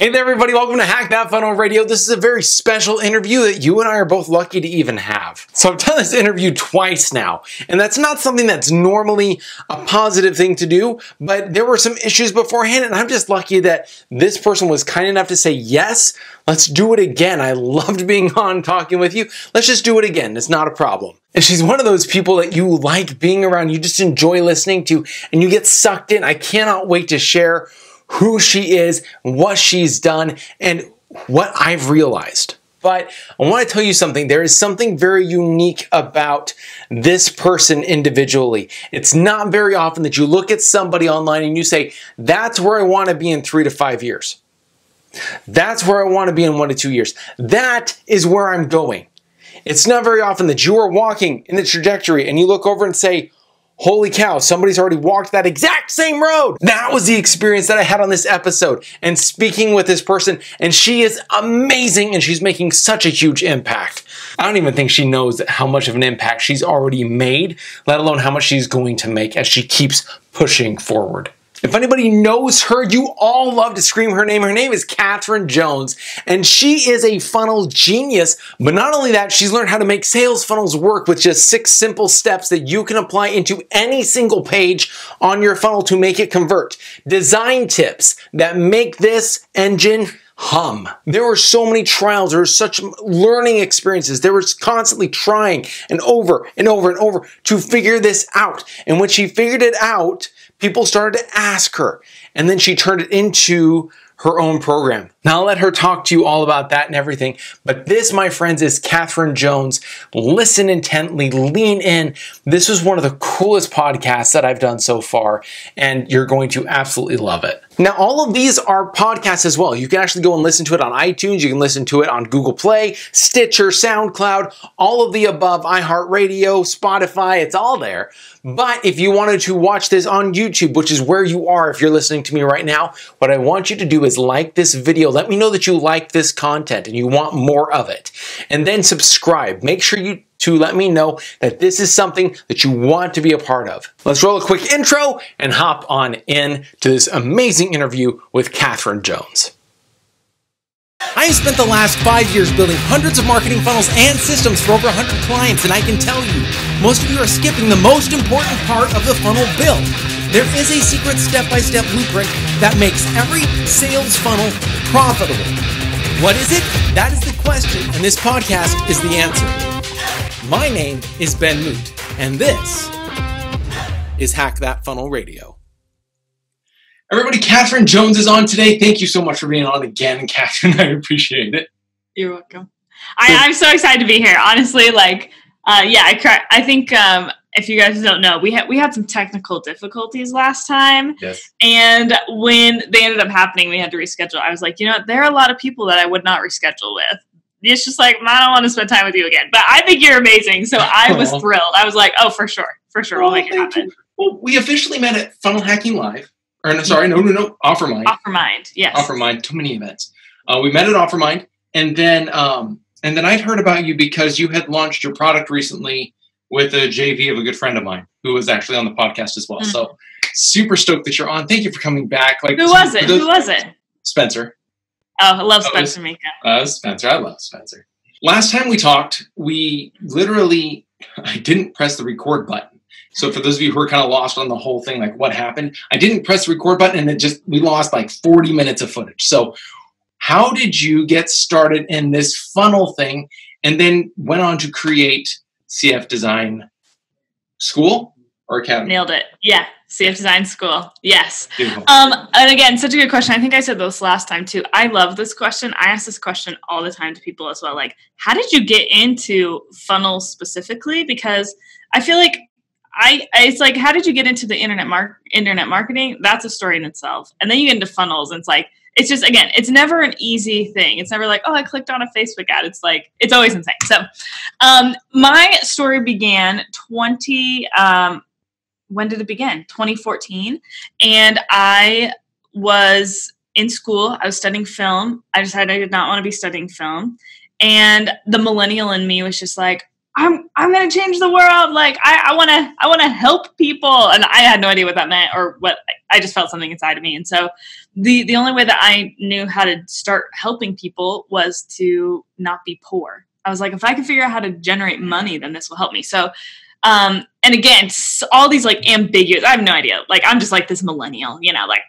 Hey there, everybody. Welcome to Hack That Funnel Radio. This is a very special interview that you and I are both lucky to even have. So I've done this interview twice now, and that's not something that's normally a positive thing to do, but there were some issues beforehand, and I'm just lucky that this person was kind enough to say, yes, let's do it again. I loved being on talking with you. Let's just do it again. It's not a problem. And she's one of those people that you like being around, you just enjoy listening to, and you get sucked in. I cannot wait to share who she is, what she's done, and what I've realized. But I want to tell you something. There is something very unique about this person individually. It's not very often that you look at somebody online and you say, that's where I want to be in 3 to 5 years. That's where I want to be in 1 to 2 years. That is where I'm going. It's not very often that you are walking in the trajectory and you look over and say, holy cow, somebody's already walked that exact same road. That was the experience that I had on this episode and speaking with this person, and she is amazing and she's making such a huge impact. I don't even think she knows how much of an impact she's already made, let alone how much she's going to make as she keeps pushing forward. If anybody knows her, you all love to scream her name. Her name is Kathryn Jones, and she is a funnel genius. But not only that, she's learned how to make sales funnels work with just 6 simple steps that you can apply into any single page on your funnel to make it convert. Design tips that make this engine hum. There were so many trials, there were such learning experiences, there was constantly trying and over and over and over to figure this out. And when she figured it out, people started to ask her, and then she turned it into her own program. Now I'll let her talk to you all about that and everything, but this, my friends, is Kathryn Jones. Listen intently, lean in. This is one of the coolest podcasts that I've done so far, and you're going to absolutely love it. Now, all of these are podcasts as well. You can actually go and listen to it on iTunes. You can listen to it on Google Play, Stitcher, SoundCloud, all of the above, iHeartRadio, Spotify, it's all there. But if you wanted to watch this on YouTube, which is where you are if you're listening to me right now, what I want you to do is like this video. Let me know that you like this content and you want more of it. And then subscribe. Make sure you to let me know that this is something that you want to be a part of. Let's roll a quick intro and hop on in to this amazing interview with Kathryn Jones. I have spent the last 5 years building hundreds of marketing funnels and systems for over 100 clients, and I can tell you, most of you are skipping the most important part of the funnel build. There is a secret step-by-step blueprint that makes every sales funnel profitable. What is it? That is the question, and this podcast is the answer. My name is Ben Moote, and this is Hack That Funnel Radio. Everybody, Kathryn Jones is on today. Thank you so much for being on again, Kathryn. I appreciate it. You're welcome. I'm so excited to be here. Honestly, like, yeah, I think if you guys don't know, we had some technical difficulties last time. Yes. And when they ended up happening, we had to reschedule. I was like, you know, there are a lot of people that I would not reschedule with. It's just like, I don't want to spend time with you again. But I think you're amazing. So I was thrilled. I was like, oh, for sure. For sure. We'll make it happen. Well, we officially met at Funnel Hacking Live. Or no, sorry. No. OfferMind. OfferMind. Yes. OfferMind. Too many events. We met at OfferMind. And then I'd heard about you because you had launched your product recently with a JV of a good friend of mine who was actually on the podcast as well. Mm-hmm. So super stoked that you're on. Thank you for coming back. Like, Who was it? Spencer. Oh, I love Spencer Mika. Spencer, I love Spencer. Last time we talked, we literally, I didn't press the record button. So for those of you who are kind of lost on the whole thing, like what happened, I didn't press the record button and we lost like 40 minutes of footage. So how did you get started in this funnel thing and then went on to create CF Design School or Academy? Nailed it. Yeah. CF Design School. Yes. And again, such a good question. I think I said this last time too. I love this question. I ask this question all the time to people as well. Like, how did you get into funnels specifically? Because I feel like it's like, how did you get into the internet marketing? That's a story in itself. And then you get into funnels and it's like, it's just, again, it's never an easy thing. It's never like, oh, I clicked on a Facebook ad. It's like, it's always insane. So, my story began 2014. And I was in school. I was studying film. I decided I did not want to be studying film. And the millennial in me was just like, I'm going to change the world. Like I want to help people. And I had no idea what that meant or what, I just felt something inside of me. And so the only way that I knew how to start helping people was to not be poor. I was like, if I can figure out how to generate money, then this will help me. So, and again, all these like ambiguous, I have no idea. Like, I'm just like this millennial, you know, like,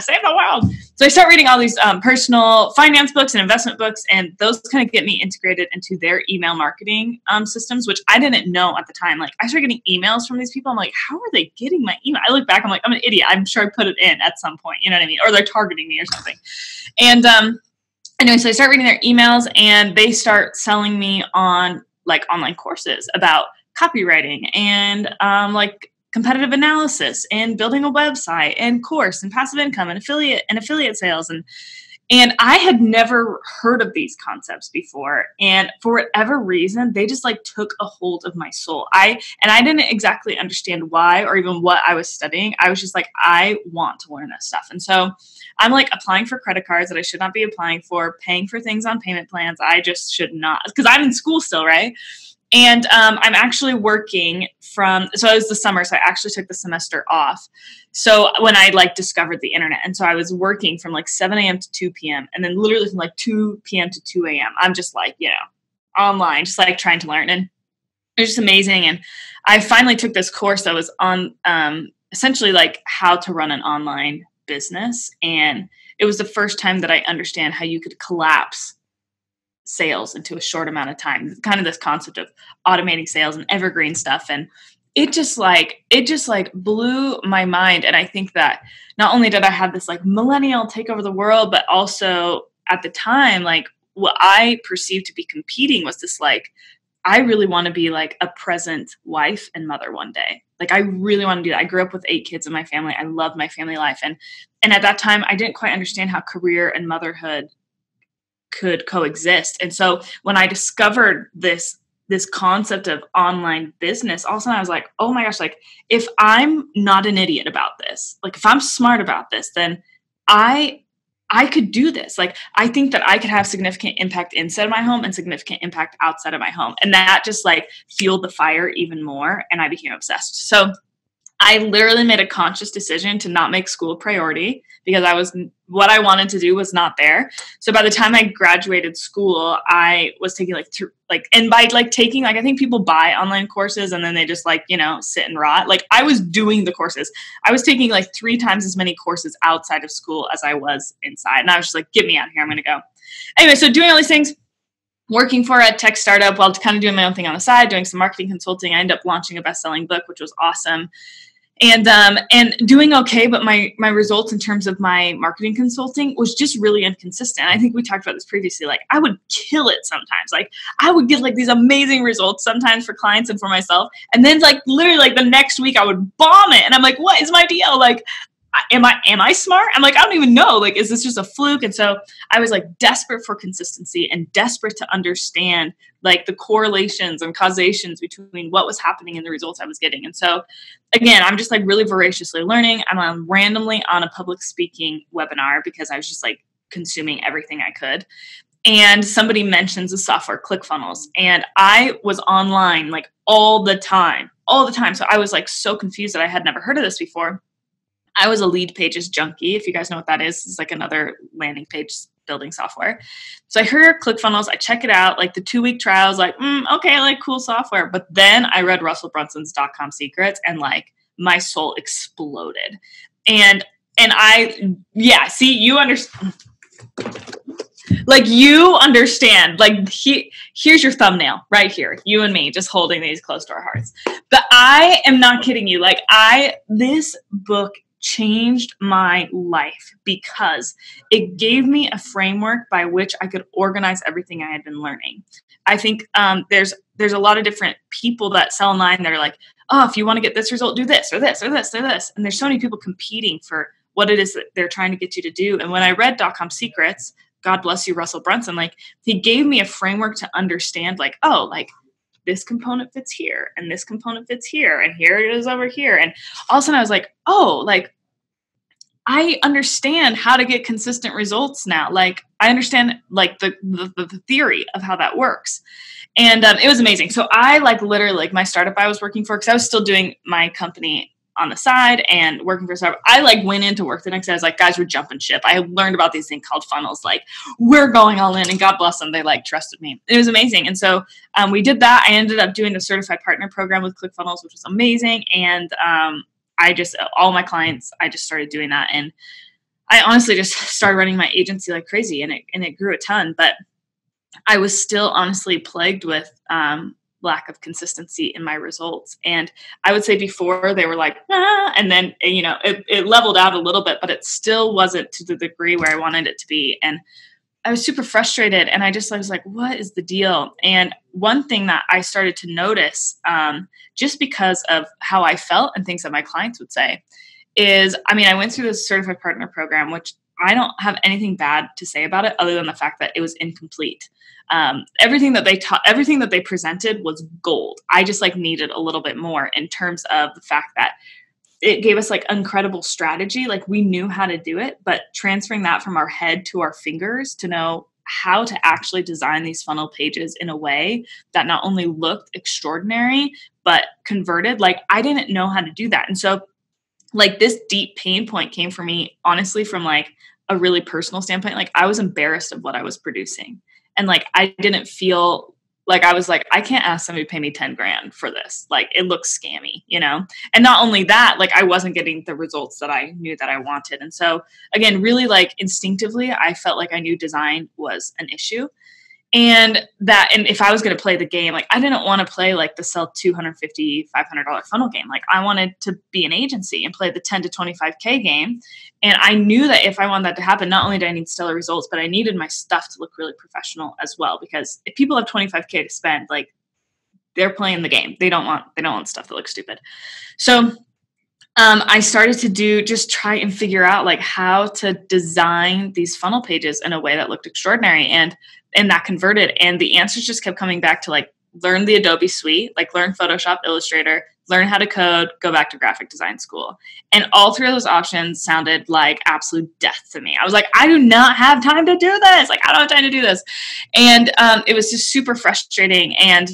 save the world. So I start reading all these personal finance books and investment books, and those kind of get me integrated into their email marketing systems, which I didn't know at the time. Like, I started getting emails from these people. I'm like, how are they getting my email? I look back, I'm like, I'm an idiot. I'm sure I put it in at some point, you know what I mean? Or they're targeting me or something. And anyway, so I start reading their emails, and they start selling me on like online courses about copywriting and like competitive analysis and building a website and course and passive income and affiliate sales. And I had never heard of these concepts before. And for whatever reason, they just like took a hold of my soul. And I didn't exactly understand why or even what I was studying. I was just like, I want to learn this stuff. And so I'm like applying for credit cards that I should not be applying for, paying for things on payment plans. I just should not, because I'm in school still, right? And I'm actually working so it was the summer, so I actually took the semester off. So when I like discovered the internet, and so I was working from like 7 a.m. to 2 p.m. and then literally from like 2 p.m. to 2 a.m. I'm just like, you know, online, just like trying to learn. And it was just amazing. And I finally took this course that was on essentially like how to run an online business. And it was the first time that I understand how you could collapse sales into a short amount of time, kind of this concept of automating sales and evergreen stuff. And it just like blew my mind. And I think that not only did I have this like millennial take over the world, but also at the time, like what I perceived to be competing was this, like, I really want to be like a present wife and mother one day. Like, I really want to do that. I grew up with 8 kids in my family. I love my family life. And at that time I didn't quite understand how career and motherhood could coexist. And so when I discovered this concept of online business, all of a sudden I was like, oh my gosh, like if I'm not an idiot about this, like if I'm smart about this, then I could do this. Like, I think that I could have significant impact inside of my home and significant impact outside of my home. And that just like fueled the fire even more. And I became obsessed. So I literally made a conscious decision to not make school a priority because what I wanted to do was not there. So by the time I graduated school, I was taking I think people buy online courses and then they just like, you know, sit and rot. Like, I was doing the courses. I was taking like 3 times as many courses outside of school as I was inside. And I was just like, get me out of here. I'm going to go. Anyway, so doing all these things, working for a tech startup while kind of doing my own thing on the side, doing some marketing consulting. I ended up launching a best-selling book, which was awesome. And doing okay, but my results in terms of my marketing consulting was just really inconsistent. I think we talked about this previously. Like, I would kill it sometimes. Like, I would get like these amazing results sometimes for clients and for myself. And then like literally like the next week I would bomb it. And I'm like, what is my deal? Like, am I smart? I'm like, I don't even know. Like, is this just a fluke? And so I was like desperate for consistency and desperate to understand like the correlations and causations between what was happening and the results I was getting. And so again, I'm just like really voraciously learning. I'm randomly on a public speaking webinar because I was just like consuming everything I could. And somebody mentions the software ClickFunnels, and I was online like all the time. So I was like so confused that I had never heard of this before. I was a lead pages junkie. If you guys know what that is, it's like another landing page building software. So I heard ClickFunnels, I check it out, like the 2-week trial, I was like, okay, like cool software. But then I read Russell Brunson's .com secrets and like my soul exploded. You understand, like here's your thumbnail right here, you and me just holding these close to our hearts. But I am not kidding you. Like this book changed my life because it gave me a framework by which I could organize everything I had been learning. I think there's a lot of different people that sell online that are like, oh, if you want to get this result, do this or this or this or this. And there's so many people competing for what it is that they're trying to get you to do. And when I read .com Secrets, God bless you, Russell Brunson, like he gave me a framework to understand like, oh, like this component fits here and this component fits here and here it is over here. And all of a sudden I was like, oh, like I understand how to get consistent results now. Like I understand like the theory of how that works. And it was amazing. So I like literally like my startup I was working for, because I was still doing my company on the side and working for a startup. I like went into work the next day. I was like, guys, we're jumping ship. I learned about these things called funnels. Like we're going all in, and God bless them. They like trusted me. It was amazing. And so we did that. I ended up doing a certified partner program with ClickFunnels, which was amazing. And I just, all my clients, I just started doing that. And I honestly just started running my agency like crazy, and it grew a ton, but I was still honestly plagued with, lack of consistency in my results. And I would say before they were like, ah, and then, you know, it leveled out a little bit, but it still wasn't to the degree where I wanted it to be. And I was super frustrated. And I was like, what is the deal? And one thing that I started to notice, just because of how I felt and things that my clients would say is, I mean, I went through this certified partner program, which I don't have anything bad to say about it other than the fact that it was incomplete. Everything that they taught, everything that they presented was gold. I just like needed a little bit more in terms of the fact that it gave us like incredible strategy. Like we knew how to do it, but transferring that from our head to our fingers to know how to actually design these funnel pages in a way that not only looked extraordinary, but converted. Like I didn't know how to do that. And so like this deep pain point came for me, honestly, from like a really personal standpoint. Like I was embarrassed of what I was producing. And like, I didn't feel like, I was like, I can't ask somebody to pay me 10 grand for this. Like it looks scammy, you know? And not only that, like I wasn't getting the results that I knew that I wanted. And so again, really like instinctively, I felt like I knew design was an issue. And if I was going to play the game, like I didn't want to play like the sell $250, $500 funnel game. Like I wanted to be an agency and play the 10 to 25K game. And I knew that if I wanted that to happen, not only did I need stellar results, but I needed my stuff to look really professional as well. Because if people have 25K to spend, like they're playing the game. They don't want stuff that looks stupid. So I started to try and figure out like how to design these funnel pages in a way that looked extraordinary and that converted. And the answers just kept coming back to like, learn the Adobe suite, like learn Photoshop, Illustrator, learn how to code, go back to graphic design school. And all three of those options sounded like absolute death to me. I was like, I do not have time to do this. Like, I don't have time to do this. And it was just super frustrating. And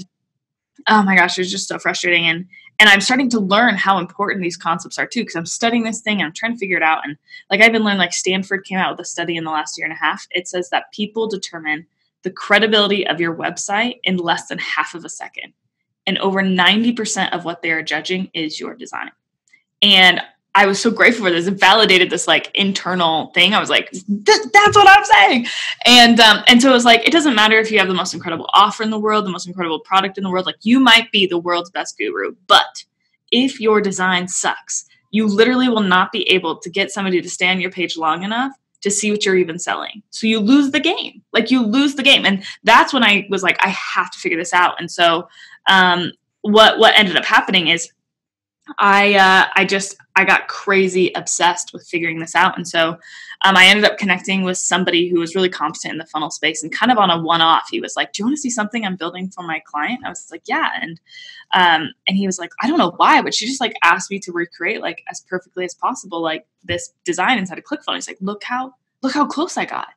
oh my gosh, it was just so frustrating. And I'm starting to learn how important these concepts are too, because I'm studying this thing and I'm trying to figure it out. And like I've been learning, like Stanford came out with a study in the last year and a half. It says that people determine the credibility of your website in less than half of a second. And over 90% of what they are judging is your design. And I was so grateful for this. It validated this like internal thing. I was like, that's what I'm saying. And so it was like, it doesn't matter if you have the most incredible offer in the world, the most incredible product in the world. Like you might be the world's best guru, but if your design sucks, you literally will not be able to get somebody to stay on your page long enough to see what you're even selling. So you lose the game. Like you lose the game. And that's when I was like, I have to figure this out. And so what ended up happening is I got crazy obsessed with figuring this out. And so I ended up connecting with somebody who was really competent in the funnel space, and kind of on a one-off, he was like, do you want to see something I'm building for my client? I was like, yeah. And he was like, I don't know why, but she just like asked me to recreate like as perfectly as possible, like this design inside of ClickFunnels. He's like, look how close I got.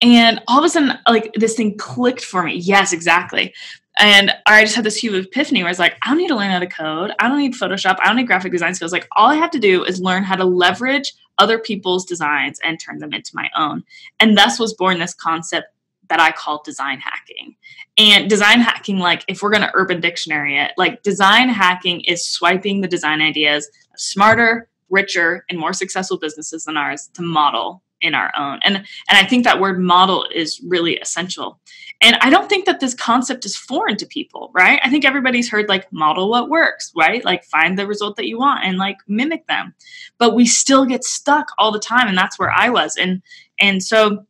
And all of a sudden, like this thing clicked for me. Yes, exactly. And I just had this huge epiphany where I was like, I don't need to learn how to code. I don't need Photoshop. I don't need graphic design skills. Like all I have to do is learn how to leverage other people's designs and turn them into my own. And thus was born this concept that I call design hacking. And design hacking, like if we're going to Urban Dictionary it, like design hacking is swiping the design ideas of smarter, richer, and more successful businesses than ours to model in our own. And I think that word model is really essential. And I don't think that this concept is foreign to people, right? I think everybody's heard like model what works, right? Like find the result that you want and like mimic them. But we still get stuck all the time. And that's where I was. And so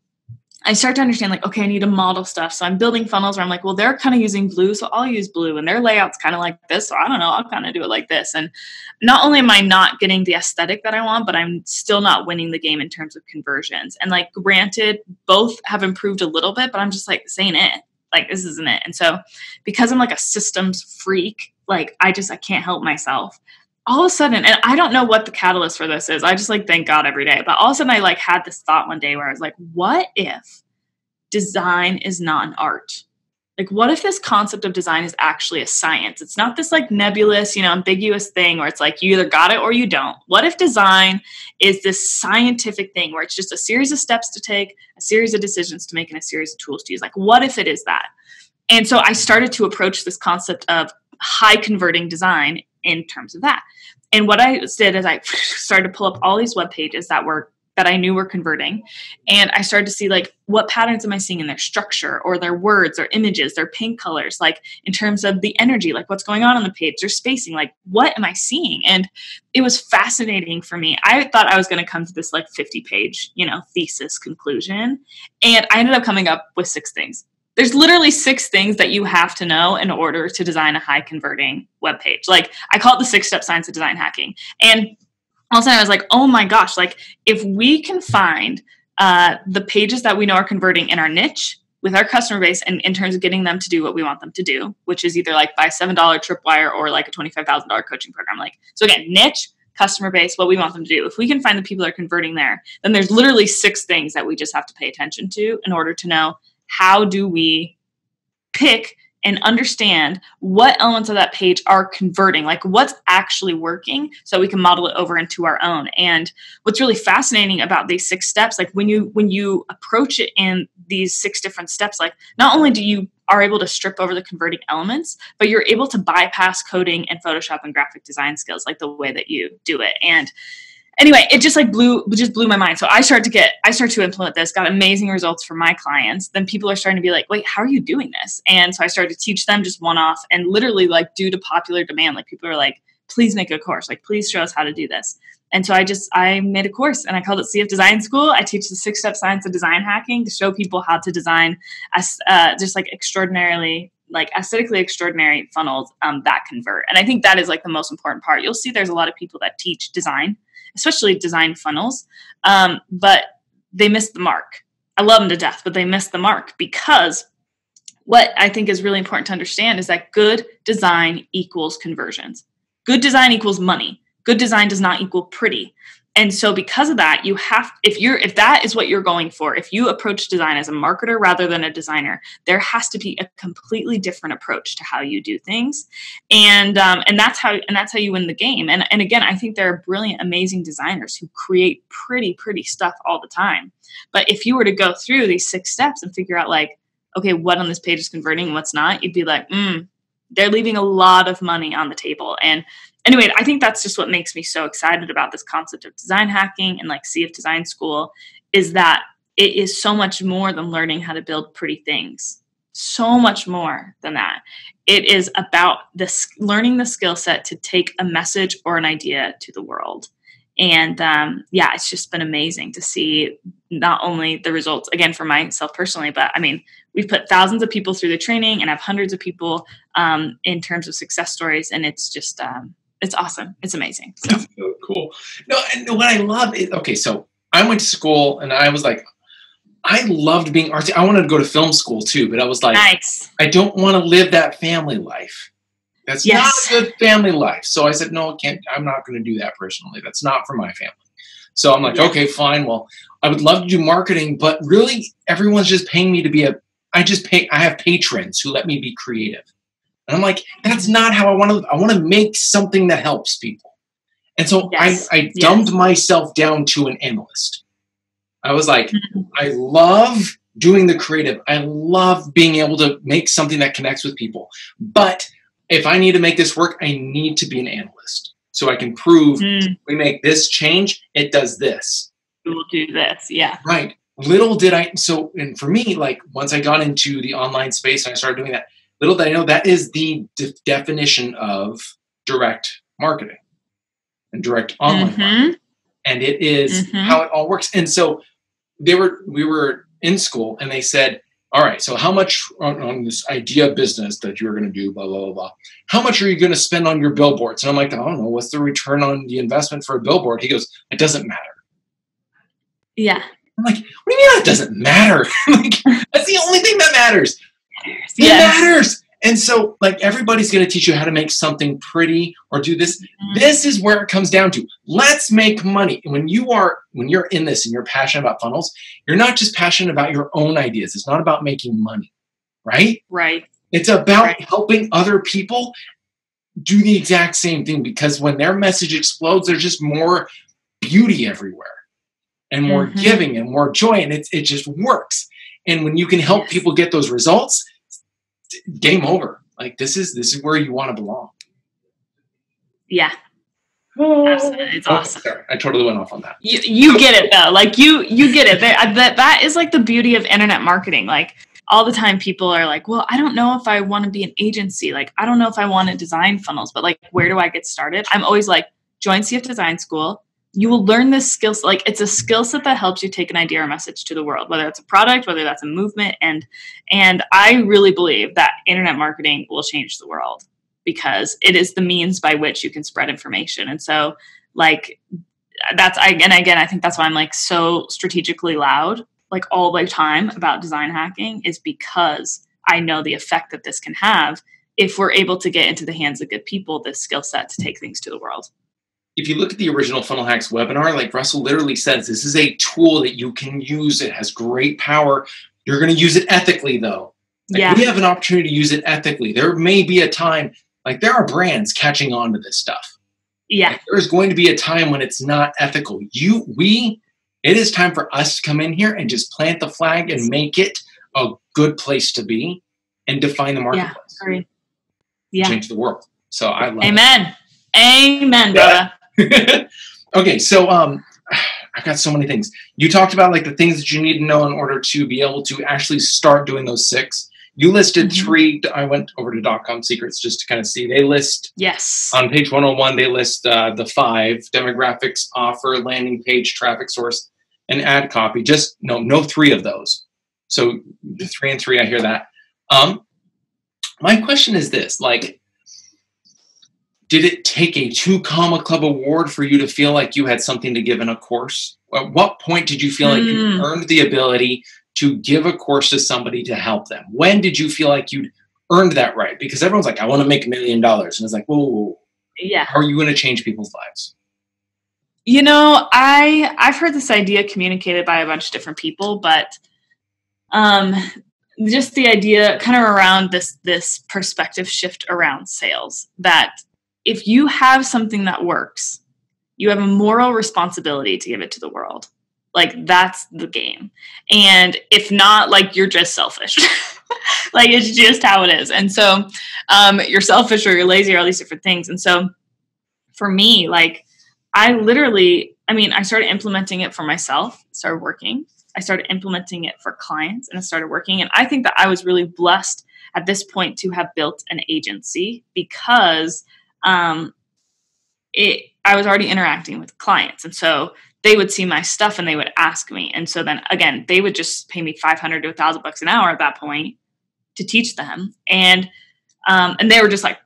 I start to understand like, okay, I need to model stuff. So I'm building funnels where I'm like, well, they're kind of using blue, so I'll use blue, and their layout's kind of like this. So I don't know, I'll kind of do it like this. And not only am I not getting the aesthetic that I want, but I'm still not winning the game in terms of conversions. And like, granted, both have improved a little bit, but I'm just like, this ain't it. Like, this isn't it. And so because I'm like a systems freak, like I can't help myself. all of a sudden, and I don't know what the catalyst for this is. I just like thank God every day. But all of a sudden I like had this thought one day where I was like, what if design is not an art? Like, what if this concept of design is actually a science? It's not this like nebulous, you know, ambiguous thing where it's like you either got it or you don't. What if design is this scientific thing where it's just a series of steps to take, a series of decisions to make, and a series of tools to use? Like, what if it is that? And so I started to approach this concept of high converting design in terms of that. And what I did is I started to pull up all these web pages that I knew were converting. And I started to see like, what patterns am I seeing in their structure or their words or images, their paint colors, like in terms of the energy, like what's going on the page, their spacing, like what am I seeing? And it was fascinating for me. I thought I was going to come to this like 50-page, you know, thesis conclusion. And I ended up coming up with 6 things. There's literally 6 things that you have to know in order to design a high converting web page. Like I call it the 6-step science of design hacking. And all of a sudden I was like, oh my gosh, like if we can find the pages that we know are converting in our niche with our customer base and in terms of getting them to do what we want them to do, which is either like buy $7 tripwire or like a $25,000 coaching program. Like, so again, niche, customer base, what we want them to do. If we can find the people that are converting there, then there's literally 6 things that we just have to pay attention to in order to know how do we pick and understand what elements of that page are converting, like what's actually working so we can model it over into our own. And what's really fascinating about these 6 steps, like when you approach it in these 6 different steps, like not only do you are able to strip over the converting elements, but you're able to bypass coding and Photoshop and graphic design skills, like the way that you do it. And anyway, it just like blew my mind. So I started to implement this, got amazing results for my clients. Then people are starting to be like, wait, how are you doing this? And so I started to teach them just one-off, and literally like due to popular demand, like people are like, please make a course. Like, please show us how to do this. And so I made a course and I called it CF Design School. I teach the 6-step science of design hacking to show people how to design just like extraordinarily, like aesthetically extraordinary funnels that convert. And I think that is like the most important part. You'll see there's a lot of people that teach design, especially design funnels, but they missed the mark. I love them to death, but they missed the mark because what I think is really important to understand is that good design equals conversions. Good design equals money. Good design does not equal pretty. And so because of that, you have, if that is what you're going for, if you approach design as a marketer rather than a designer, there has to be a completely different approach to how you do things. And that's how you win the game. And again, I think there are brilliant, amazing designers who create pretty stuff all the time. But if you were to go through these 6 steps and figure out like, okay, what on this page is converting, what's not, you'd be like, they're leaving a lot of money on the table. And anyway, I think that's just what makes me so excited about this concept of design hacking and like CF Design School is that it is so much more than learning how to build pretty things. So much more than that. It is about this learning the skill set to take a message or an idea to the world. And yeah, it's just been amazing to see not only the results, again, for myself personally, but I mean, we've put thousands of people through the training and have hundreds of people in terms of success stories. And it's just, it's awesome. It's amazing. So. That's so cool. No, and what I love is, okay, so I went to school and I was like, I loved being artsy. I wanted to go to film school too, but I was like, nice. I don't want to live that family life. That's not a good family life. So I said, no, I can't. I'm not going to do that personally. That's not for my family. So I'm like, okay, fine. Well, I would love to do marketing, but really everyone's just paying me to be a, I have patrons who let me be creative. And I'm like, that's not how I want to make something that helps people. And so I dumbed myself down to an analyst. I was like, I love doing the creative. I love being able to make something that connects with people, but if I need to make this work, I need to be an analyst so I can prove we make this change. It does this. It will do this. Yeah. Right. Little did I. So, and for me, like once I got into the online space and I started doing that, little did I know that is the definition of direct marketing and direct online marketing. And it is how it all works. And so we were in school and they said, all right, so how much on this idea business that you're going to do, blah, blah, blah, blah. How much are you going to spend on your billboards? And I'm like, I don't know. What's the return on the investment for a billboard? He goes, it doesn't matter. Yeah. I'm like, what do you mean it doesn't matter? Like, that's the only thing that matters. It matters. And so, like, everybody's going to teach you how to make something pretty or do this. This is where it comes down to. Let's make money. And when you're in this and you're passionate about funnels, you're not just passionate about your own ideas. It's not about making money, right? Right. It's about helping other people do the exact same thing, because when their message explodes, there's just more beauty everywhere and more giving and more joy. And it just works. And when you can help people get those results, game over. Like, this is where you want to belong. Yeah. Oh. Absolutely. It's awesome. Sorry. I totally went off on that. You get it though. Like you get it. That is like the beauty of internet marketing. Like, all the time people are like, well, I don't know if I want to be an agency. Like, I don't know if I want to design funnels, but like, where do I get started? I'm always like, join CF Design School. You will learn this skill. Like, it's a skill set that helps you take an idea or message to the world, whether that's a product, whether that's a movement. And I really believe that internet marketing will change the world, because it is the means by which you can spread information. And so, like, I think that's why I'm like so strategically loud, like all the time, about design hacking, is because I know the effect that this can have if we're able to get into the hands of good people, this skill set to take things to the world. If you look at the original Funnel Hacks webinar, like Russell literally says, this is a tool that you can use. It has great power. You're going to use it ethically, though. Like, we have an opportunity to use it ethically. There may be a time, like, there are brands catching on to this stuff. Yeah. Like, there's going to be a time when it's not ethical. It is time for us to come in here and just plant the flag and make it a good place to be and define the marketplace. Yeah. Change the world. So I love it. Amen, brother. Okay, so I've got so many things. You talked about, like, the things that you need to know in order to be able to actually start doing those six. You listed three. I went over to .com Secrets just to kind of see. They list, on page 101, they list the five: demographics, offer, landing page, traffic source, and ad copy. Just no three of those. So 3 and 3, I hear that. My question is this, like, did it take a 2 Comma Club award for you to feel like you had something to give in a course? At what point did you feel like you earned the ability to give a course to somebody to help them? When did you feel like you'd earned that right? Because everyone's like, I want to make $1 million. And it's like, whoa, yeah. How are you going to change people's lives? You know, I've heard this idea communicated by a bunch of different people, but just the idea kind of around this perspective shift around sales, that if you have something that works, you have a moral responsibility to give it to the world. Like, that's the game. And if not, like, you're just selfish. Like, it's just how it is. And so you're selfish or you're lazy or all these different things. And so for me, like, I started implementing it for myself, started working. I started implementing it for clients, and it started working. And I think that I was really blessed at this point to have built an agency, because I was already interacting with clients. And so they would see my stuff and they would ask me. And so then again, they would just pay me $500 to $1,000 an hour at that point to teach them. And they were just like,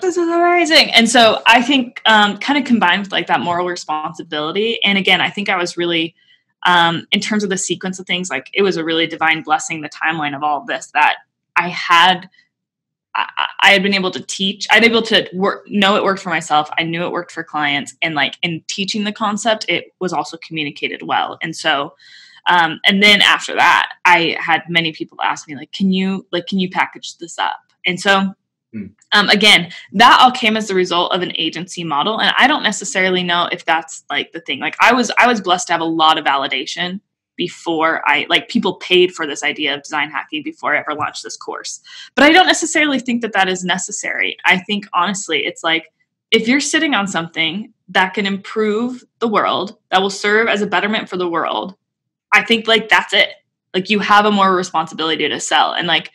this is amazing. And so I think, kind of combined with, like, that moral responsibility. And again, I think I was really, in terms of the sequence of things, like, it was a really divine blessing, the timeline of all of this, that I had been able to teach. I'd able to know it worked for myself. I knew it worked for clients. And, like, in teaching the concept, it was also communicated well. And so, and then after that, I had many people ask me, like, can you package this up? And so, again, that all came as the result of an agency model. And I don't necessarily know if that's, like, the thing. Like, I was blessed to have a lot of validation before people paid for this idea of design hacking before I ever launched this course. But I don't necessarily think that is necessary. I think, honestly, it's like, if you're sitting on something that can improve the world, that will serve as a betterment for the world, I think, like, that's it. Like, you have a moral responsibility to sell. And, like,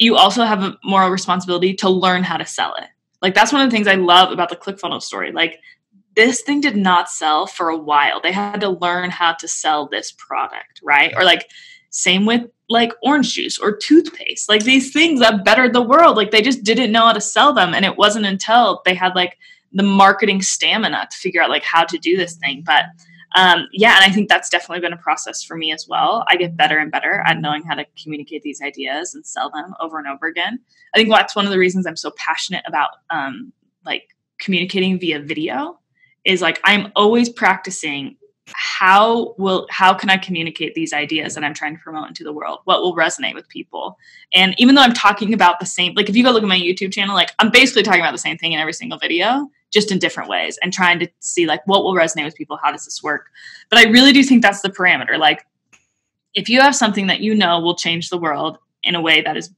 you also have a moral responsibility to learn how to sell it. Like, that's one of the things I love about the ClickFunnels story. Like, this thing did not sell for a while. They had to learn how to sell this product, right? Or, like, same with, like, orange juice or toothpaste, like, these things that bettered the world. Like, they just didn't know how to sell them. And it wasn't until they had, like, the marketing stamina to figure out, like, how to do this thing. But And I think that's definitely been a process for me as well. I get better and better at knowing how to communicate these ideas and sell them over and over again. I think that's one of the reasons I'm so passionate about like communicating via video is like I'm always practicing how can I communicate these ideas that I'm trying to promote into the world? What will resonate with people? And even though I'm talking about the same, like if you go look at my YouTube channel, like I'm basically talking about the same thing in every single video, just in different ways and trying to see like what will resonate with people? How does this work? But I really do think that's the parameter. Like if you have something that you know will change the world in a way that is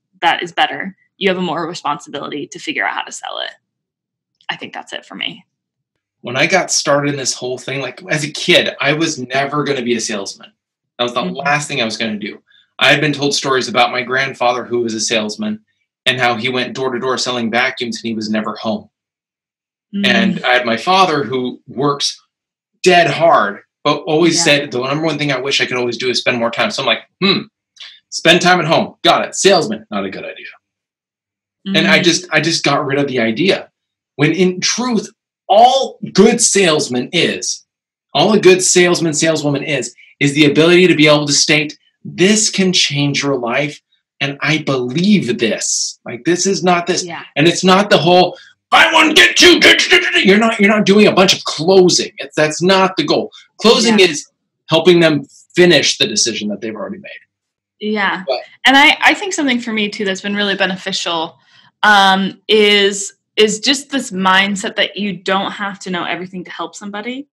better, you have a more responsibility to figure out how to sell it. I think that's it for me. When I got started in this whole thing, like as a kid, I was never going to be a salesman. That was the last thing I was going to do. I had been told stories about my grandfather who was a salesman and how he went door to door selling vacuums and he was never home. And I had my father who works dead hard, but always said, the number one thing I wish I could always do is spend more time. So I'm like, spend time at home. Got it. Salesman, not a good idea. And I just got rid of the idea. When in truth, all a good salesman, saleswoman is the ability to be able to state, this can change your life. And I believe this, like, this is not this. Yeah. And it's not the whole, buy one, get two. You're not doing a bunch of closing. That's not the goal. Closing is helping them finish the decision that they've already made. Yeah. But, and I think something for me too, that's been really beneficial is just this mindset that you don't have to know everything to help somebody.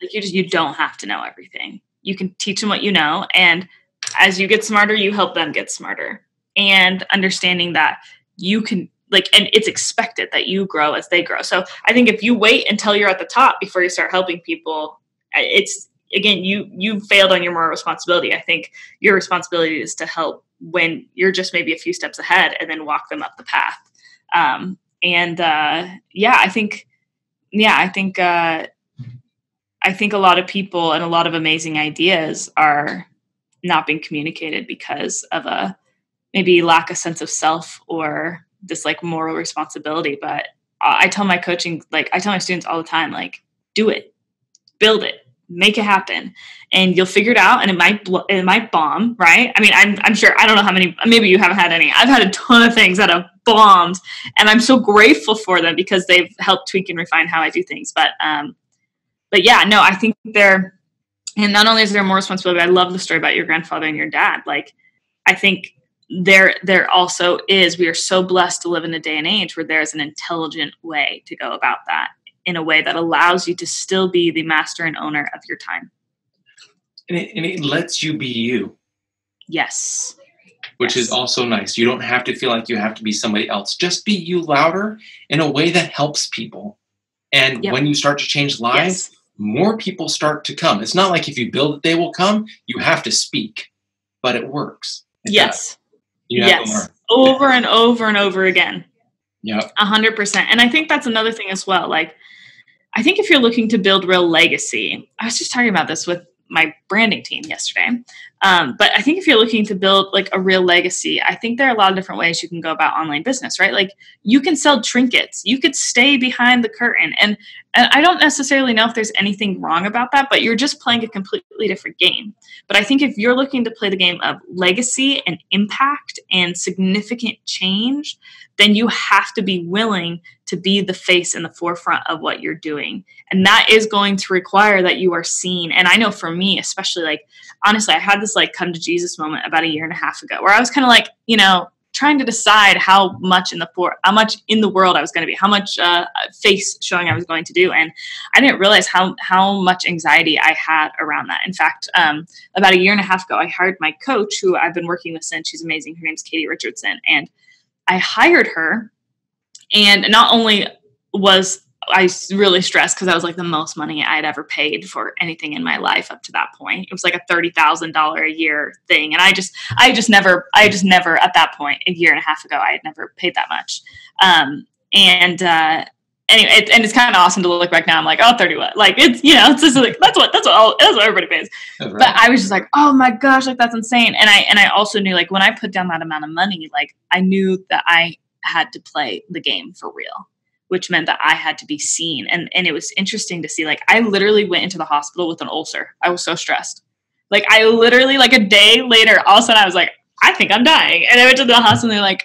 Like you don't have to know everything. You can teach them what you know. And as you get smarter, you help them get smarter. And understanding that you can, like, and it's expected that you grow as they grow. So I think if you wait until you're at the top before you start helping people, it's, again, you failed on your moral responsibility. I think your responsibility is to help when you're just maybe a few steps ahead and then walk them up the path. I think a lot of people and a lot of amazing ideas are not being communicated because of a maybe lack of sense of self or this like moral responsibility. But I tell my coaching, like I tell my students all the time, like do it, build it, make it happen, and you'll figure it out. And it might bomb, right? I mean, I'm sure, I don't know how many, maybe you haven't had any. I've had a ton of things that have bombed, and I'm so grateful for them because they've helped tweak and refine how I do things. But yeah, no, I think they're, and not only is there more responsibility, but I love the story about your grandfather and your dad. Like, I think there also is, we are so blessed to live in a day and age where there is an intelligent way to go about that in a way that allows you to still be the master and owner of your time. And it lets you be you. Yes. Which is also nice. You don't have to feel like you have to be somebody else. Just be you louder in a way that helps people. And when you start to change lives, more people start to come. It's not like if you build it, they will come. You have to speak, but it works. It does. You have to learn. Over and over and over again. Yeah. 100%. And I think that's another thing as well. Like, I think if you're looking to build real legacy, I was just talking about this with my branding team yesterday. But I think if you're looking to build like a real legacy, I think there are a lot of different ways you can go about online business, right? Like you can sell trinkets, you could stay behind the curtain. And I don't necessarily know if there's anything wrong about that, but you're just playing a completely different game. But I think if you're looking to play the game of legacy and impact and significant change, then you have to be willing to be the face in the forefront of what you're doing. And that is going to require that you are seen. And I know for me, especially, like, honestly, I had this like come to Jesus moment about a year and a half ago where I was kind of like, you know, trying to decide how much in the world I was going to be, how much face showing I was going to do. And I didn't realize how much anxiety I had around that. In fact, about a year and a half ago, I hired my coach who I've been working with since. She's amazing. Her name's Katie Richardson. And I hired her, and not only was I really stressed because that was like the most money I had ever paid for anything in my life up to that point. It was like a $30,000 a year thing. And I just never at that point, a year and a half ago, I had never paid that much. Anyway, and it's kind of awesome to look back now. I'm like, oh, 30 what? Like it's, you know, it's just like, that's what everybody pays. Right. But I was just like, oh my gosh, like that's insane. And I also knew, like, when I put down that amount of money, like I knew that I had to play the game for real. which meant that I had to be seen. And it was interesting to see, like, I literally went into the hospital with an ulcer. I was so stressed. Like, I literally, like, a day later, all of a sudden I was like, I think I'm dying. And I went to the hospital and they're like,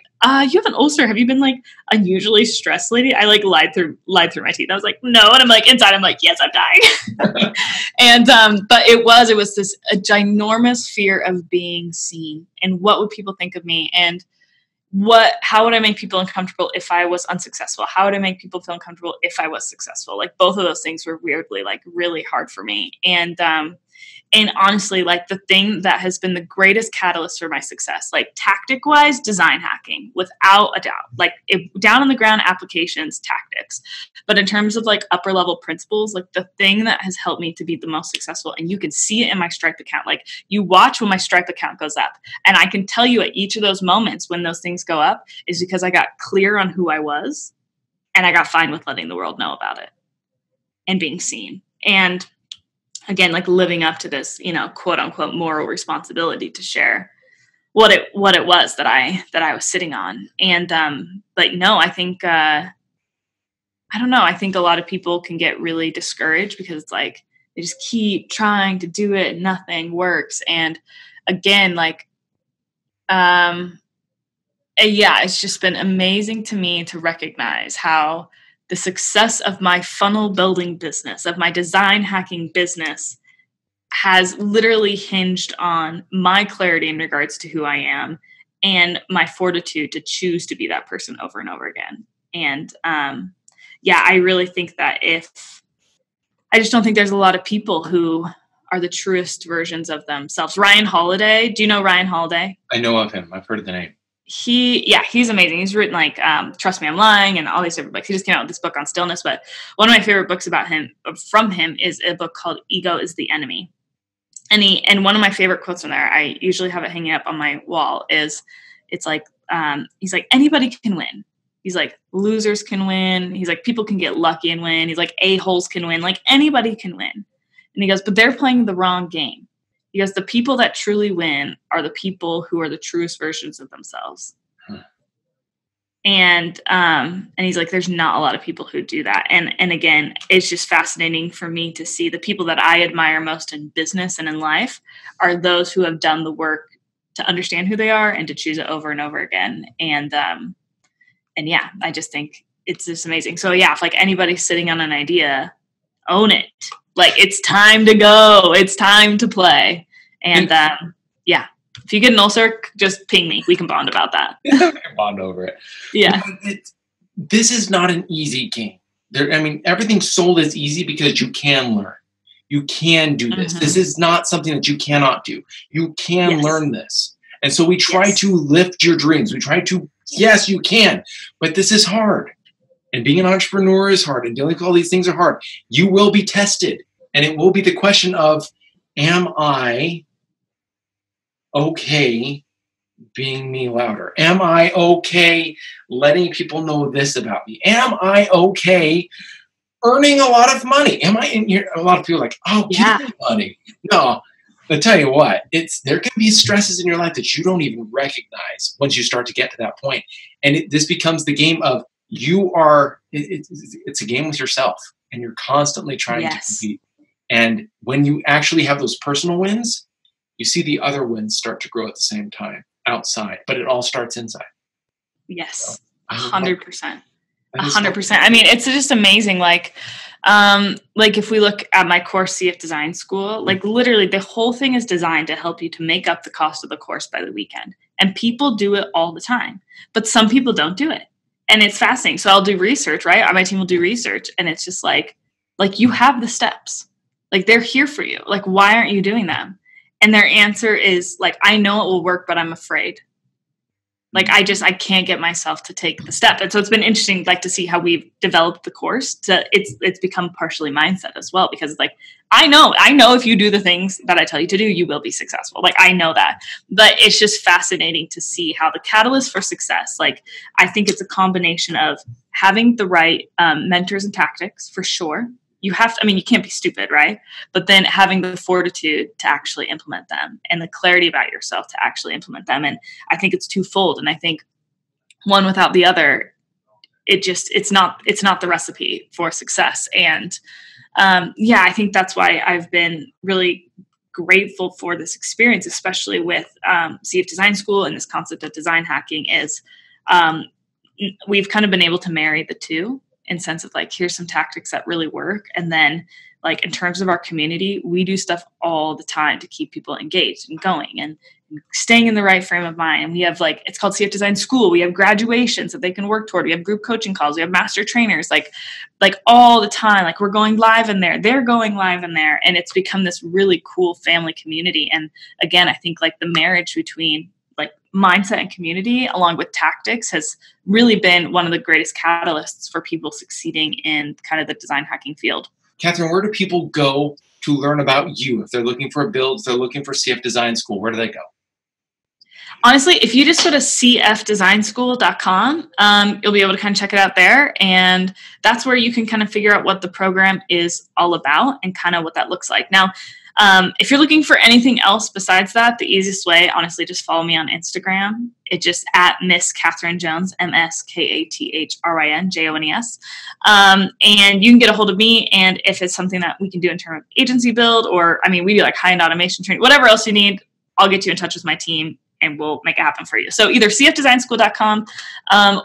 you have an ulcer. Have you been, like, unusually stressed lately? I, like, lied through my teeth. I was like, no. And I'm like, inside, I'm like, yes, I'm dying. And, but it was this a ginormous fear of being seen and what would people think of me? And how would I make people uncomfortable if I was unsuccessful? How would I make people feel uncomfortable if I was successful? Like, both of those things were weirdly, like, really hard for me. And honestly, like, the thing that has been the greatest catalyst for my success, like, tactic wise, design hacking, without a doubt, like, down on the ground applications, tactics. But in terms of, like, upper level principles, like, the thing that has helped me to be the most successful, and you can see it in my Stripe account, like, you watch when my Stripe account goes up, and I can tell you at each of those moments when those things go up is because I got clear on who I was, and I got fine with letting the world know about it and being seen. And again, like, living up to this, you know, quote unquote moral responsibility to share what it was that I was sitting on. And, but no, I think, I don't know. I think a lot of people can get really discouraged because it's like, they just keep trying to do it and nothing works. And again, like, yeah, it's just been amazing to me to recognize how the success of my funnel building business, of my design hacking business, has literally hinged on my clarity in regards to who I am and my fortitude to choose to be that person over and over again. And yeah, I really think that I just don't think there's a lot of people who are the truest versions of themselves. Ryan Holiday, do you know Ryan Holiday? I know of him. I've heard of the name. He's amazing. He's written, like, Trust Me, I'm Lying and all these different books. He just came out with this book on stillness, but one of my favorite books from him is a book called Ego is the Enemy. And one of my favorite quotes from there, I usually have it hanging up on my wall, he's like, anybody can win. He's like, losers can win. He's like, people can get lucky and win. He's like, a-holes can win. Like, anybody can win. And he goes, but they're playing the wrong game. Because the people that truly win are the people who are the truest versions of themselves. Huh. And he's like, there's not a lot of people who do that. And again, it's just fascinating for me to see the people that I admire most in business and in life are those who have done the work to understand who they are and to choose it over and over again. And yeah, I just think it's just amazing. So yeah, if, like, anybody's sitting on an idea, own it. Like, it's time to go. It's time to play. And yeah, if you get an ulcer, just ping me. We can bond about that. We can bond over it. Yeah. This is not an easy game. Everything sold is easy because you can learn. You can do this. Mm-hmm. This is not something that you cannot do. You can learn this. And so we try to lift your dreams. We try to, yes, you can, but this is hard. And being an entrepreneur is hard, and dealing with all these things are hard. You will be tested, and it will be the question of, am I okay being me louder? Am I okay letting people know this about me? Am I okay earning a lot of money? Am I in here? A lot of people are like, oh, give me money. No, I'll tell you what, there can be stresses in your life that you don't even recognize once you start to get to that point. And this becomes the game of, it's a game with yourself, and you're constantly trying to compete. And when you actually have those personal wins, you see the other wins start to grow at the same time outside, but it all starts inside. Yes. 100%. 100%. I mean, it's just amazing. Like if we look at my course, CF Design School, like literally the whole thing is designed to help you to make up the cost of the course by the weekend. And people do it all the time, but some people don't do it. And it's fascinating. So I'll do research, right? My team will do research. And it's just like you have the steps. Like, they're here for you. Like, why aren't you doing them? And their answer is like, I know it will work, but I'm afraid. Like, I can't get myself to take the step. And so it's been interesting, like, to see how we've developed the course to it's become partially mindset as well, because it's like, I know if you do the things that I tell you to do, you will be successful. Like, I know that, but it's just fascinating to see how the catalyst for success, like, I think it's a combination of having the right mentors and tactics for sure. You can't be stupid, right? But then having the fortitude to actually implement them and the clarity about yourself to actually implement them. And I think it's twofold. And I think one without the other it just, it's not the recipe for success. And yeah, I think that's why I've been really grateful for this experience, especially with CF Design School and this concept of design hacking is we've kind of been able to marry the two in sense of like, here's some tactics that really work. And then like in terms of our community, we do stuff all the time to keep people engaged and going and staying in the right frame of mind. And we have like, it's called CF Design School. We have graduations that they can work toward. We have group coaching calls. We have master trainers, like all the time, like we're going live in there, they're going live in there. And it's become this really cool family community. And again, I think like the marriage between like mindset and community along with tactics has really been one of the greatest catalysts for people succeeding in kind of the design hacking field. Kathryn, where do people go to learn about you? If they're looking for a build, if they're looking for CF Design School, where do they go? Honestly, if you just go to cfdesignschool.com, you'll be able to kind of check it out there. And that's where you can kind of figure out what the program is all about and kind of what that looks like. Now, if you're looking for anything else besides that, the easiest way, honestly, just follow me on Instagram. It's just at Miss Kathryn Jones, MsKathryn Jones. And you can get a hold of me. And if it's something that we can do in terms of agency build, or I mean, we do like high-end automation training, whatever else you need, I'll get you in touch with my team and we'll make it happen for you. So either cfdesignschool.com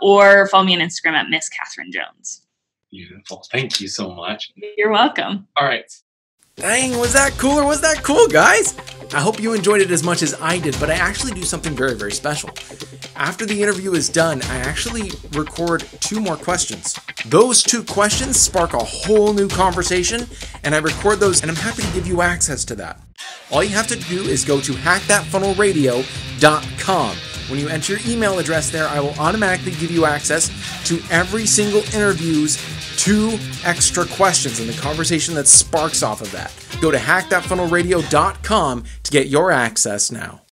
or follow me on Instagram at Miss Kathryn Jones. Beautiful. Thank you so much. You're welcome. All right. Dang, was that cool or was that cool, guys? I hope you enjoyed it as much as I did, but I actually do something very, very special. After the interview is done, I actually record 2 more questions. Those 2 questions spark a whole new conversation, and I record those, and I'm happy to give you access to that. All you have to do is go to HackThatFunnelRadio.com. When you enter your email address there, I will automatically give you access to every single interview's 2 extra questions and the conversation that sparks off of that. Go to HackThatFunnelRadio.com to get your access now.